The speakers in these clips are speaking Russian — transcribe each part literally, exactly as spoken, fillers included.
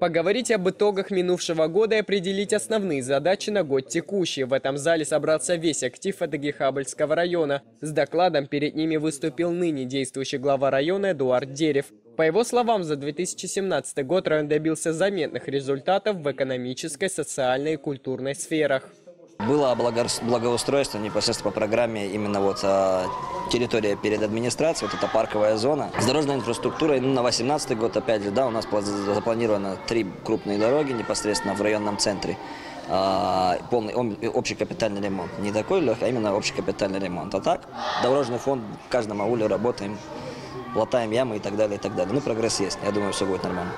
Поговорить об итогах минувшего года и определить основные задачи на год текущий. В этом зале собрался весь актив Адыге-Хабльского района. С докладом перед ними выступил ныне действующий глава района Эдуард Дерев. По его словам, за две тысячи семнадцатый год район добился заметных результатов в экономической, социальной и культурной сферах. Было благоустройство непосредственно по программе именно вот территория перед администрацией, вот эта парковая зона. С дорожной инфраструктурой на две тысячи восемнадцатый год опять же, да, у нас запланировано три крупные дороги непосредственно в районном центре. Полный общий капитальный ремонт. Не такой легкий, а именно общий капитальный ремонт. А так, дорожный фонд в каждом ауле работаем, латаем ямы и так далее, и так далее. Ну, прогресс есть, я думаю, все будет нормально.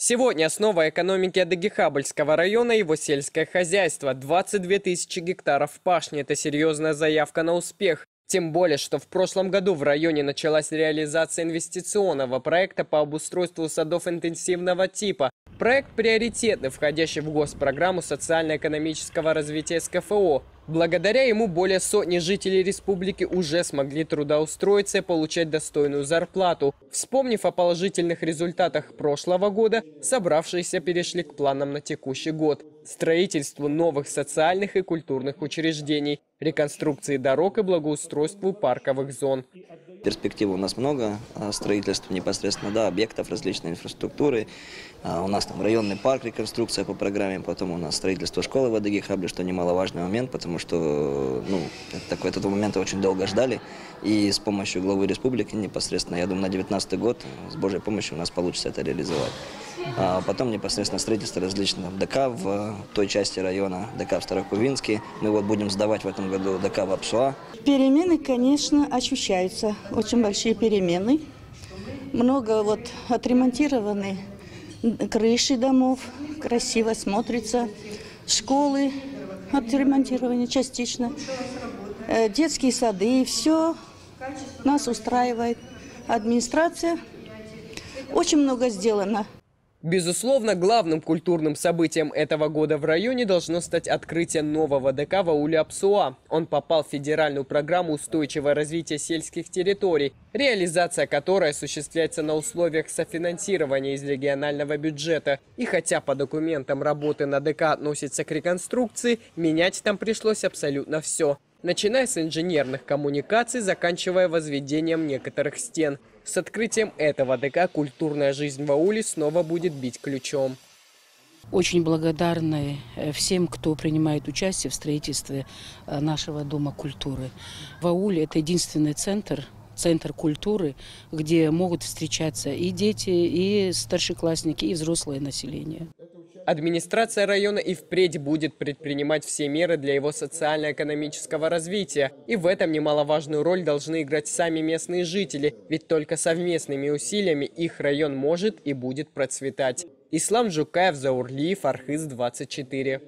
Сегодня основа экономики Адыге-Хабльского района – его сельское хозяйство. двадцать две тысячи гектаров пашни – это серьезная заявка на успех. Тем более, что в прошлом году в районе началась реализация инвестиционного проекта по обустройству садов интенсивного типа. Проект приоритетный, входящий в госпрограмму социально-экономического развития эс ка эф о. Благодаря ему более сотни жителей республики уже смогли трудоустроиться и получать достойную зарплату. Вспомнив о положительных результатах прошлого года, собравшиеся перешли к планам на текущий год. Строительству новых социальных и культурных учреждений, реконструкции дорог и благоустройству парковых зон. Перспектив у нас много, строительство непосредственно, да, объектов различной инфраструктуры. А у нас там районный парк, реконструкция по программе, потом у нас строительство школы в Адыге-Хабле, что немаловажный момент, потому что ну, такой, этого момента очень долго ждали. И с помощью главы республики непосредственно, я думаю, на две тысячи девятнадцатый год с Божьей помощью у нас получится это реализовать. А потом непосредственно строительство различных ДК в той части района, ДК в Старокувинске. Мы вот будем сдавать в этом году ДК в Апсуа. Перемены, конечно, ощущаются. Очень большие перемены. Много вот отремонтированы крыши домов, красиво смотрится. Школы отремонтированы частично. Детские сады, все нас устраивает. Администрация. Очень много сделано. Безусловно, главным культурным событием этого года в районе должно стать открытие нового ДК в ауле Апсуа. Он попал в федеральную программу устойчивого развития сельских территорий, реализация которой осуществляется на условиях софинансирования из регионального бюджета. И хотя по документам работы на ДК относятся к реконструкции, менять там пришлось абсолютно все. Начиная с инженерных коммуникаций, заканчивая возведением некоторых стен. С открытием этого ДК культурная жизнь в ауле снова будет бить ключом. Очень благодарны всем, кто принимает участие в строительстве нашего Дома культуры. В ауле это единственный центр, центр культуры, где могут встречаться и дети, и старшеклассники, и взрослое население. Администрация района и впредь будет предпринимать все меры для его социально-экономического развития. И в этом немаловажную роль должны играть сами местные жители, ведь только совместными усилиями их район может и будет процветать. Ислам Жукаев, Архыз двадцать четыре.